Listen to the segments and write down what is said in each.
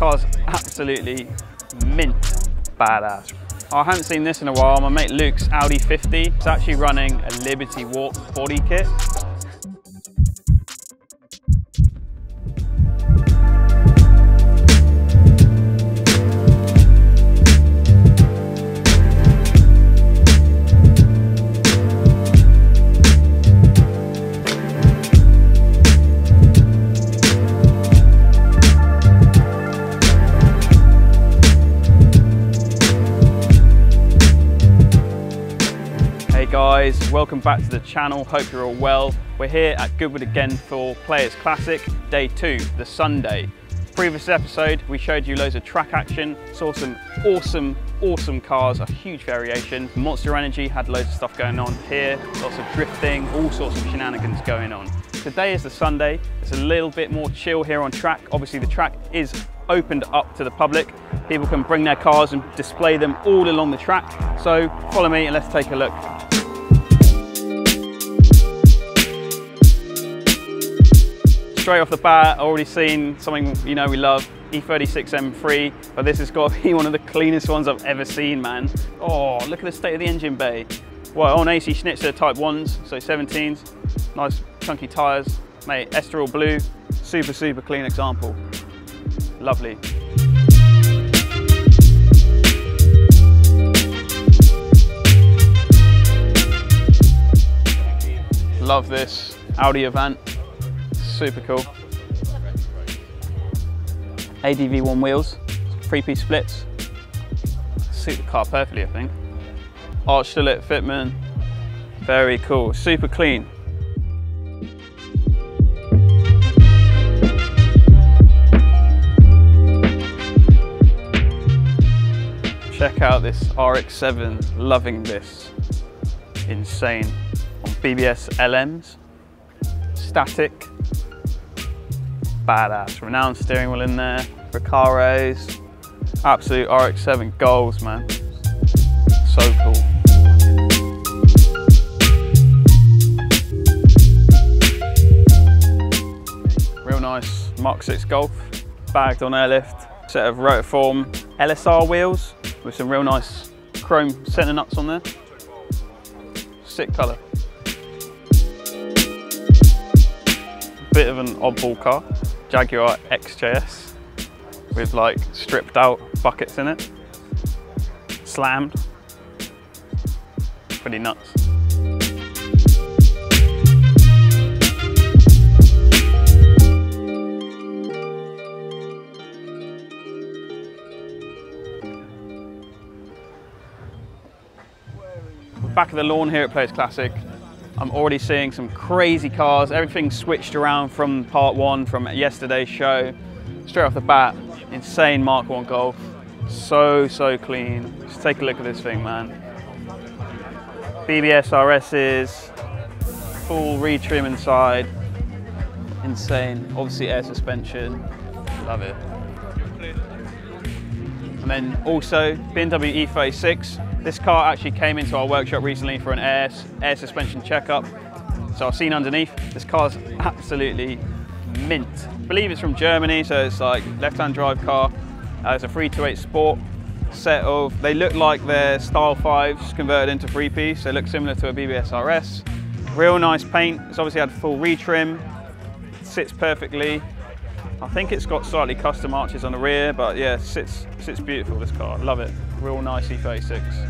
car's absolutely mint badass. I haven't seen this in a while. My mate Luke's Audi 50. It's actually running a Liberty Walk body kit. Guys, welcome back to the channel. Hope you're all well. We're here at Goodwood again for Players Classic Day 2, the Sunday. Previous episode we showed you loads of track action, saw some awesome cars, a huge variation. Monster Energy had loads of stuff going on here, lots of drifting, all sorts of shenanigans going on. Today is the Sunday, it's a little bit more chill here on track. Obviously the track is opened up to the public. People can bring their cars and display them all along the track. So follow me and let's take a look. Straight off the bat, I've already seen something you know we love, E36 M3, but this has got to be one of the cleanest ones I've ever seen, man. Oh, look at the state of the engine bay. Well, on AC Schnitzer Type 1s, so 17s, nice chunky tyres, mate, Esteril blue, super clean example. Lovely. Love this Audi Avant. Super cool. ADV1 wheels, 3-piece splits. Suit the car perfectly, I think. Arch Dilett fitment. Very cool. Super clean. Check out this RX7. Loving this. Insane. On BBS LMs. Static. Badass, renowned steering wheel in there, Recaros, absolute RX7 goals, man. So cool. Real nice Mach 6 Golf, bagged on airlift, set of Rotiform LSR wheels with some real nice chrome centre nuts on there. Sick colour. Bit of an oddball car. Jaguar XJS with like stripped out buckets in it, slammed, pretty nuts. We're back at the lawn here at Players Classic. I'm already seeing some crazy cars. Everything's switched around from part one, from yesterday's show. Straight off the bat, insane Mark 1 Golf. So clean. Just take a look at this thing, man. BBS RS's, full retrim inside. Insane. Obviously air suspension. Love it. And then also BMW E36. This car actually came into our workshop recently for an air suspension checkup. So I've seen underneath, this car's absolutely mint. I believe it's from Germany, so it's like left-hand drive car. It's a 328 Sport set of, they look like they're Style 5s converted into 3-piece. They look similar to a BBS RS. Real nice paint. It's obviously had full retrim. It sits perfectly. I think it's got slightly custom arches on the rear, but yeah, sits beautiful, this car. Love it. Real nice E36.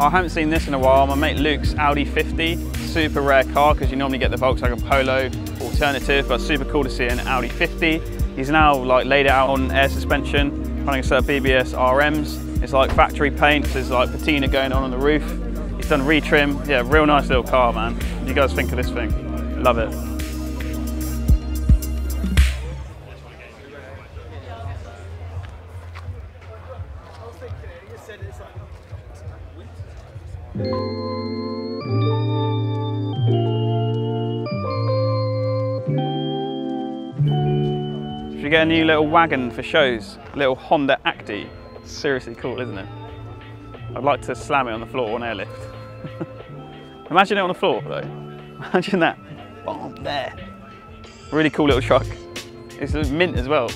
I haven't seen this in a while. My mate Luke's Audi 50, super rare car because you normally get the Volkswagen Polo alternative, but super cool to see an Audi 50. He's now like laid it out on air suspension, running a set of BBS RMs. It's like factory paints, there's like patina going on the roof. He's done retrim. Yeah, real nice little car, man. What do you guys think of this thing? Love it. We get a new little wagon for shows, a little Honda Acty. Seriously cool, isn't it? I'd like to slam it on the floor on airlift. Imagine it on the floor though. Imagine that. Bomb there. Really cool little truck. It's mint as well.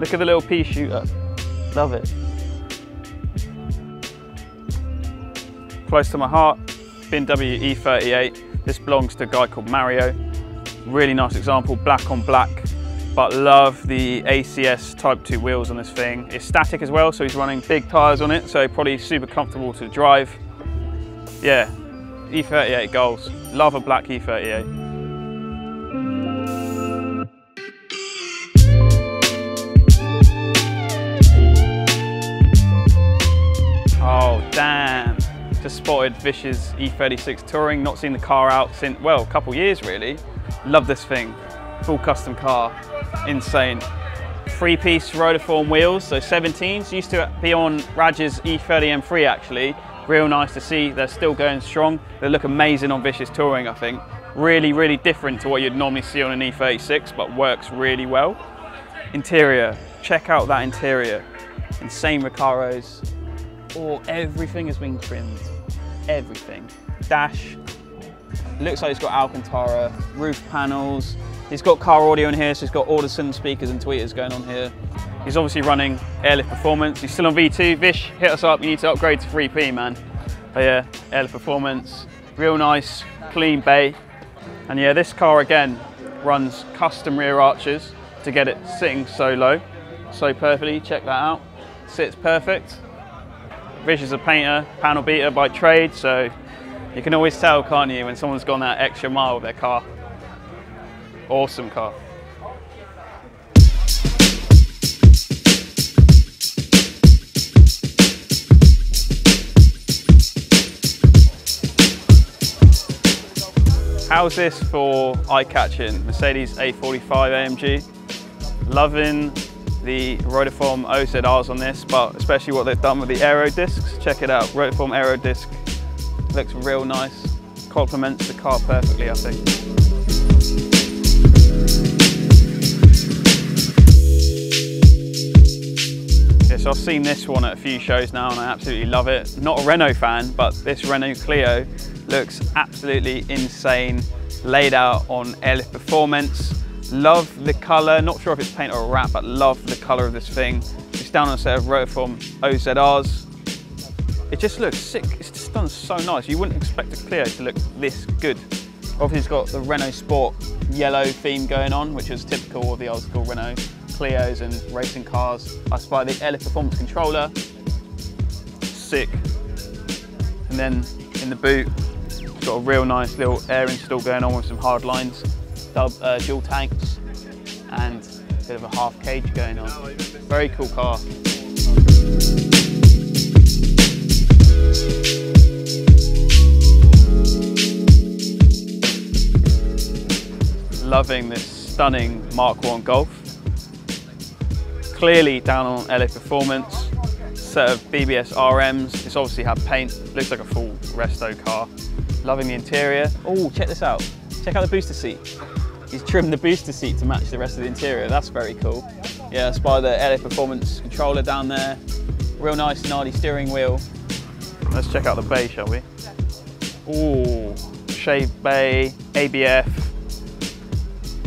Look at the little pea shooter. Love it. Close to my heart, BMW E38. This belongs to a guy called Mario. Really nice example, black on black, but love the ACS Type 2 wheels on this thing. It's static as well, so he's running big tyres on it, so probably super comfortable to drive. Yeah, E38 goals. Love a black E38. Oh, damn. Just spotted Vish's E36 Touring, not seen the car out since, well, a couple years really. Love this thing, full custom car, insane. 3-piece Rotiform wheels, so 17s, used to be on Radge's E30M3 actually. Real nice to see, they're still going strong. They look amazing on Vish's Touring, I think. Really, really different to what you'd normally see on an E36, but works really well. Interior, check out that interior. Insane Recaros. Or everything has been trimmed, everything. Dash, looks like it's got Alcantara, roof panels. He's got car audio in here, so he's got Audison speakers and tweeters going on here. He's obviously running Air Lift Performance. He's still on V2. Vish, hit us up, you need to upgrade to 3P, man. But yeah, Air Lift Performance, real nice, clean bay. And yeah, this car again, runs custom rear arches to get it sitting so low, so perfectly, check that out. Sits perfect. Vish is a painter, panel beater by trade, so you can always tell, can't you, when someone's gone that extra mile with their car. Awesome car. How's this for eye-catching? Mercedes A45 AMG. Loving the Rotiform OZRs on this, but especially what they've done with the aero discs. Check it out, Rotiform aero disc. Looks real nice, complements the car perfectly, I think. Yeah, so I've seen this one at a few shows now and I absolutely love it. Not a Renault fan, but this Renault Clio looks absolutely insane, laid out on Air Lift Performance. Love the colour, not sure if it's paint or a wrap, but love the colour of this thing. It's down on a set of Rotiform OZRs. It just looks sick, it's just done so nice. You wouldn't expect a Clio to look this good. Obviously it's got the Renault Sport yellow theme going on, which is typical of the old school Renault Clios and racing cars. I spy the Air Lift Performance controller, sick. And then in the boot, it's got a real nice little air install going on with some hard lines. Dual tanks and a bit of a half cage going on. Very cool car. Loving this stunning Mark 1 Golf. Clearly down on LA Performance. Set of BBS RMs. It's obviously had paint. Looks like a full resto car. Loving the interior. Oh, check this out. Check out the booster seat. He's trimmed the booster seat to match the rest of the interior. That's very cool. Yeah, that's by the LA Performance controller down there. Real nice Nardi steering wheel. Let's check out the bay, shall we? Ooh, shaved bay, ABF.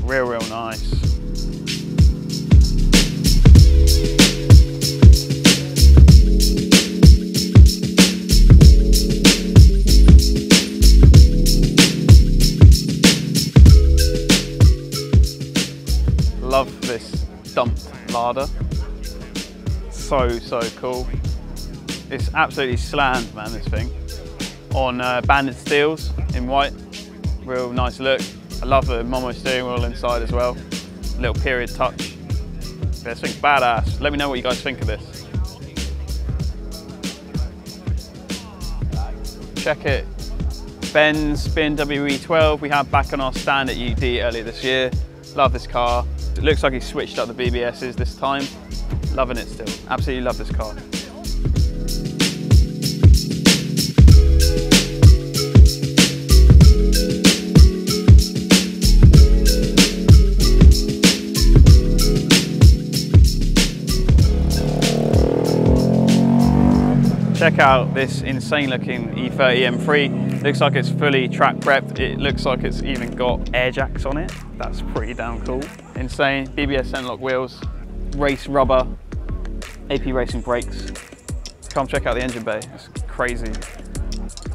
Real nice. Love this dumped larder, so cool. It's absolutely slammed, man, this thing. On banded steels in white, real nice look. I love the Momo steering wheel inside as well. Little period touch. This thing's badass. Let me know what you guys think of this. Check it. Ben's BMW E12 we had back on our stand at UD earlier this year. Love this car. It looks like he switched up the BBSs this time. Loving it still. Absolutely love this car. check out this insane looking E30 M3. Looks like it's fully track prepped. It looks like it's even got air jacks on it. That's pretty damn cool. Insane. BBS Senlock wheels, race rubber, AP Racing brakes. Come check out the engine bay, it's crazy.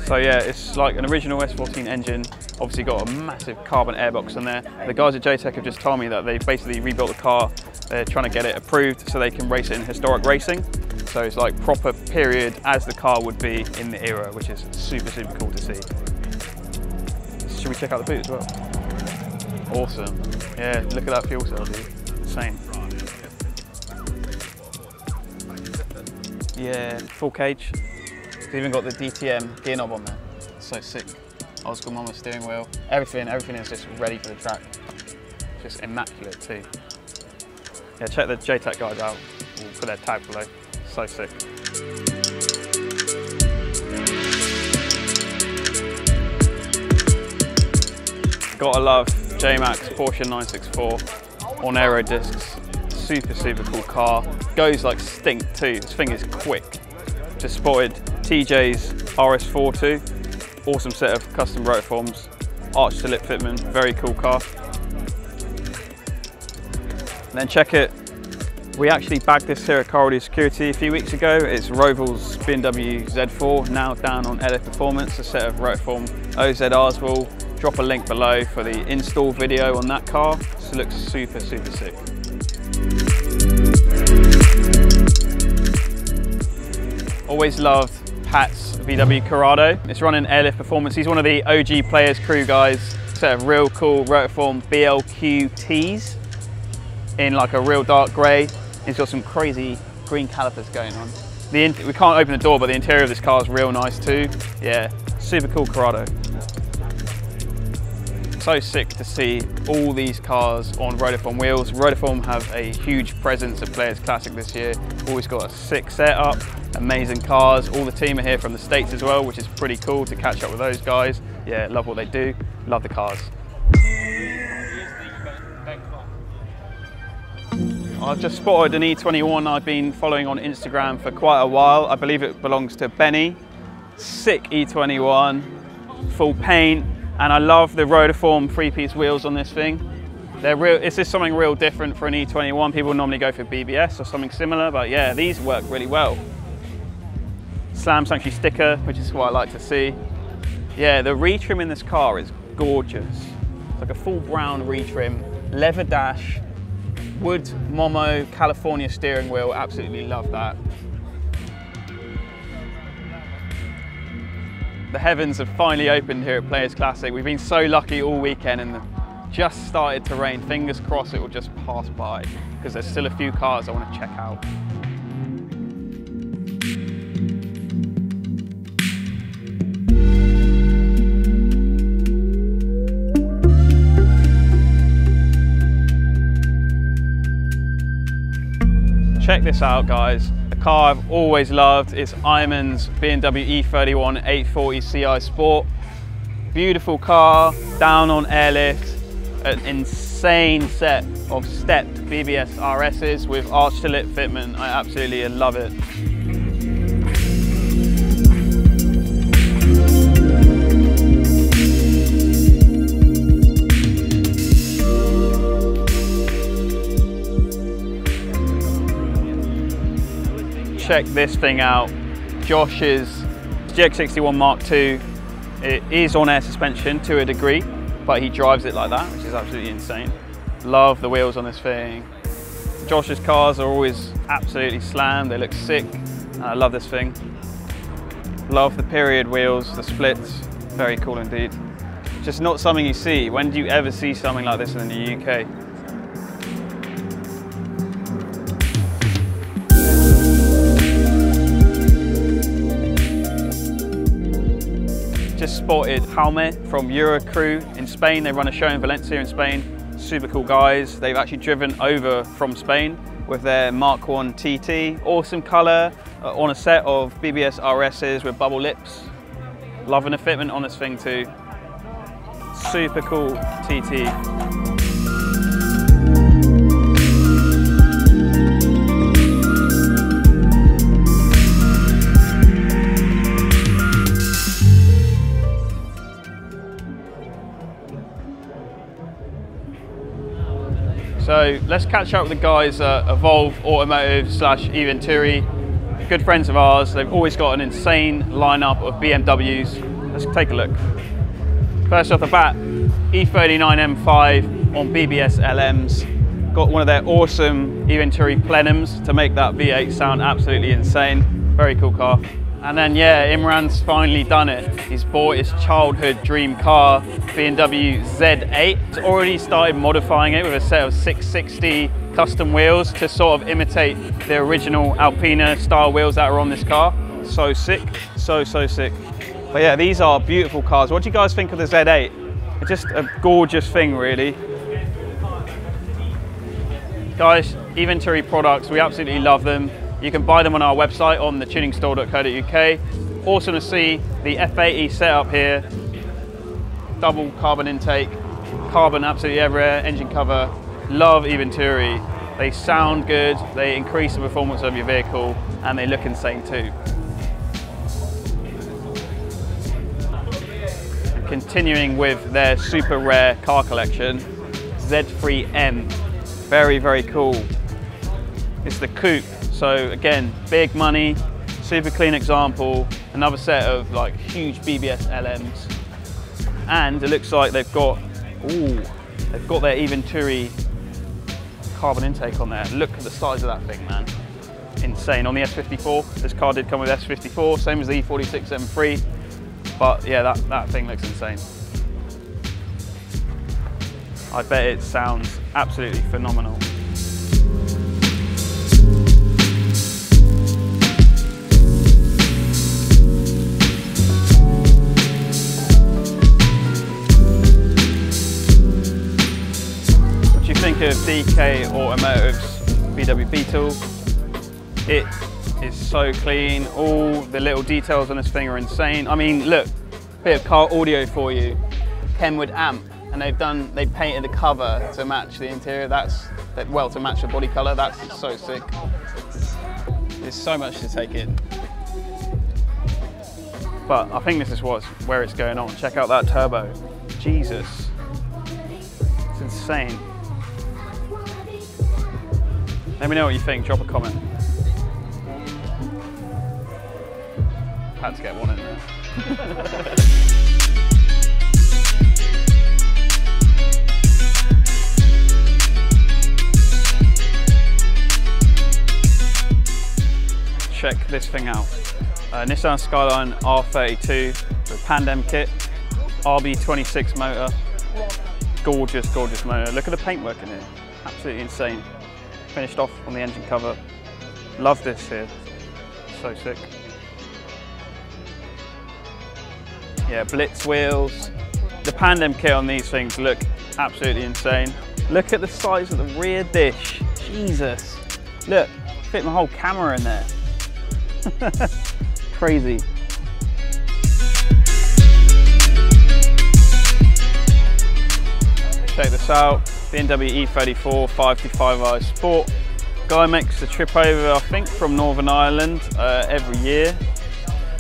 So yeah, it's like an original S14 engine, obviously got a massive carbon airbox in there. The guys at JTech have just told me that they basically rebuilt the car, they're trying to get it approved so they can race it in historic racing. So it's like proper period as the car would be in the era, which is super, super cool to see. Should we check out the boot as well? Awesome. Yeah, look at that fuel cell, dude. Insane. Yeah, full cage. It's even got the DTM gear knob on there. It's so sick. Oscar Mama steering wheel. Everything is just ready for the track. Just immaculate too. Yeah, check the JTech guys out. We'll put their tag below. So sick. Gotta love JMAX Porsche 964 on aero discs. Super, super cool car. Goes like stink too. This thing is quick. Just spotted TJ's RS42. Awesome set of custom rotiforms. Arch to lip fitment, very cool car. And then check it. We actually bagged this here at Recaro Security a few weeks ago. It's Roval's BMW Z4, now down on LA Performance. A set of Rotiform OZRs. Will drop a link below for the install video on that car. So it looks super, super sick. Always loved Pat's VW Corrado. It's running Air Lift Performance. He's one of the OG Players crew guys. Set of real cool Rotiform BLQTs in like a real dark grey. He's got some crazy green calipers going on. We can't open the door, but the interior of this car is real nice too. Yeah, super cool Corrado. So sick to see all these cars on Rotiform wheels. Rotiform have a huge presence at Players Classic this year. Always got a sick setup, amazing cars. All the team are here from the States as well, which is pretty cool to catch up with those guys. Yeah, love what they do, love the cars. I've just spotted an E21 I've been following on Instagram for quite a while. I believe it belongs to Benny. Sick E21, full paint. And I love the Rotiform three-piece wheels on this thing. They're real, it's just something real different for an E21. People normally go for BBS or something similar, but yeah, these work really well. Slam Sanctuary sticker, which is what I like to see. Yeah, the retrim in this car is gorgeous. It's like a full brown retrim, leather dash, wood Momo, California steering wheel, absolutely love that. The heavens have finally opened here at Players Classic. We've been so lucky all weekend and just started to rain. Fingers crossed it will just pass by because there's still a few cars I want to check out. Check this out, guys. Car I've always loved is Iman's BMW E31 840 CI Sport. Beautiful car, down on airlift, an insane set of stepped BBS RSs with arch to lip fitment. I absolutely love it. Check this thing out, Josh's GX61 Mark II. It is on air suspension to a degree, but he drives it like that, which is absolutely insane. Love the wheels on this thing. Josh's cars are always absolutely slammed, they look sick, and I love this thing. Love the period wheels, the splits, very cool indeed. Just not something you see. When do you ever see something like this in the UK? Just spotted Jaume from Eurocrew in Spain. They run a show in Valencia in Spain. Super cool guys. They've actually driven over from Spain with their Mark 1 TT. Awesome color on a set of BBS RSs with bubble lips. Loving the fitment on this thing too. Super cool TT. So let's catch up with the guys at Evolve Automotive / Eventuri. Good friends of ours. They've always got an insane lineup of BMWs. Let's take a look. First off the bat, E39 M5 on BBS LMs. Got one of their awesome Eventuri plenums to make that V8 sound absolutely insane. Very cool car. And then yeah, Imran's finally done it. He's bought his childhood dream car, BMW Z8. He's already started modifying it with a set of 660 custom wheels to sort of imitate the original Alpina style wheels that are on this car. So sick, so sick. But yeah, these are beautiful cars. What do you guys think of the Z8? It's just a gorgeous thing really. Guys, Eventuri products, we absolutely love them. You can buy them on our website on thetuningstore.co.uk. Awesome to see the F80 setup here. Double carbon intake, carbon absolutely everywhere, engine cover. Love Eventuri. They sound good, they increase the performance of your vehicle, and they look insane too. Continuing with their super rare car collection, Z3M. Very, very cool. It's the coupe. So again, big money, super clean example, another set of like huge BBS LMs. And it looks like they've got, ooh, they've got their Eventuri carbon intake on there. Look at the size of that thing, man. Insane. On the S54, this car did come with S54, same as the E46 M3. But yeah, that thing looks insane. I bet it sounds absolutely phenomenal. Of DK Automotive's VW Beetle. It is so clean. All the little details on this thing are insane. I mean, look, bit of car audio for you. Kenwood amp, and they painted the cover to match the interior. Well, to match the body color. That's so sick. There's so much to take in. But I think this is where it's going on. Check out that turbo. Jesus, it's insane. Let me know what you think, drop a comment. Had to get one in there. Check this thing out. Nissan Skyline R32 with Pandem kit, RB26 motor. Gorgeous, gorgeous motor. Look at the paintwork in here, absolutely insane. Finished off on the engine cover. Love this here, so sick. Yeah, Blitz wheels. The Pandem kit on these things look absolutely insane. Look at the size of the rear dish, Jesus. Look, fit my whole camera in there. Crazy. Check this out. BMW E34 525i Sport. Guy makes the trip over, I think, from Northern Ireland every year.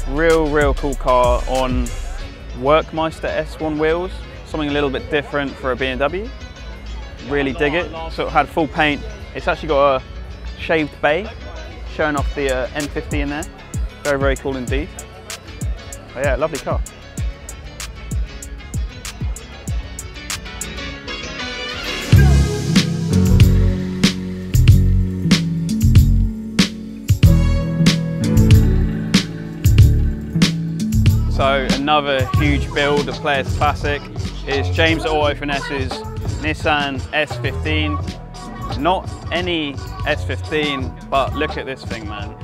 Real cool car on Workmeister S1 wheels. Something a little bit different for a BMW. Really dig it. So it had full paint. It's actually got a shaved bay, showing off the M50 in there. Very cool indeed. But yeah, lovely car. So another huge build of Players Classic is James Auto Finesse's Nissan S15. Not any S15, but look at this thing, man.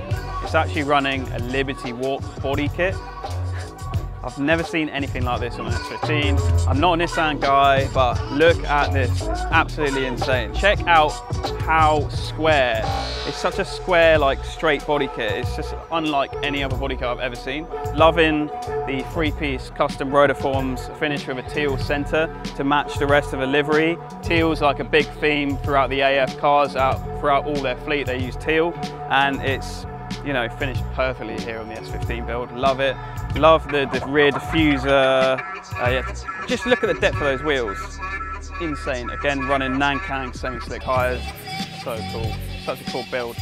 It's actually running a Liberty Walk body kit. I've never seen anything like this on an S15. I'm not a Nissan guy, but look at this. It's absolutely insane. Check out how square. It's such a square, like, straight body kit. It's just unlike any other body kit I've ever seen. Loving the three-piece custom Rotiforms finished with a teal center to match the rest of the livery. Teal's like a big theme throughout the AF cars, throughout all their fleet, they use teal, and it's, you know, finished perfectly here on the S15 build. Love it. Love the rear diffuser. Yeah. Just look at the depth of those wheels. insane. Again, running Nankang semi-slick hires. So cool. Such a cool build.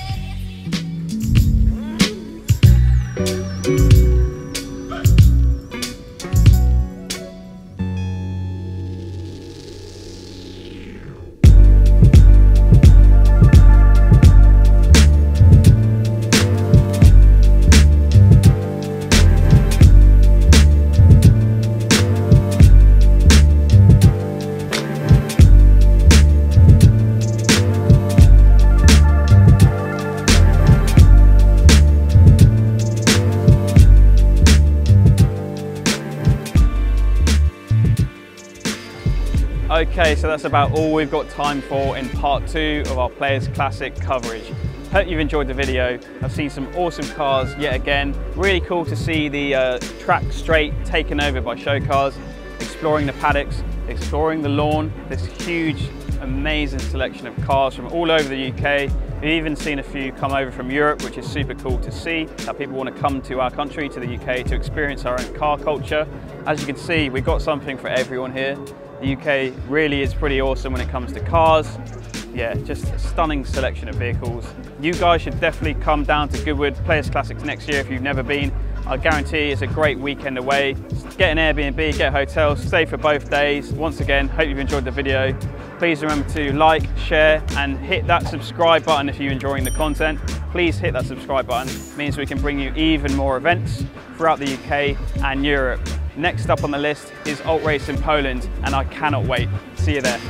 Okay, so that's about all we've got time for in part two of our Players Classic coverage. Hope you've enjoyed the video. I've seen some awesome cars yet again. Really cool to see the track straight taken over by show cars, exploring the paddocks, exploring the lawn, this huge, amazing selection of cars from all over the UK. We've even seen a few come over from Europe, which is super cool to see, that people want to come to our country, to the UK, to experience our own car culture. As you can see, we've got something for everyone here. The UK really is pretty awesome when it comes to cars. Yeah, just a stunning selection of vehicles. You guys should definitely come down to Goodwood Players Classics next year if you've never been. I guarantee it's a great weekend away. Get an Airbnb, get a hotel, stay for both days. Once again, hope you've enjoyed the video. Please remember to like, share, and hit that subscribe button if you're enjoying the content. Please hit that subscribe button. It means we can bring you even more events throughout the UK and Europe. Next up on the list is Alt Race in Poland, and I cannot wait. See you there.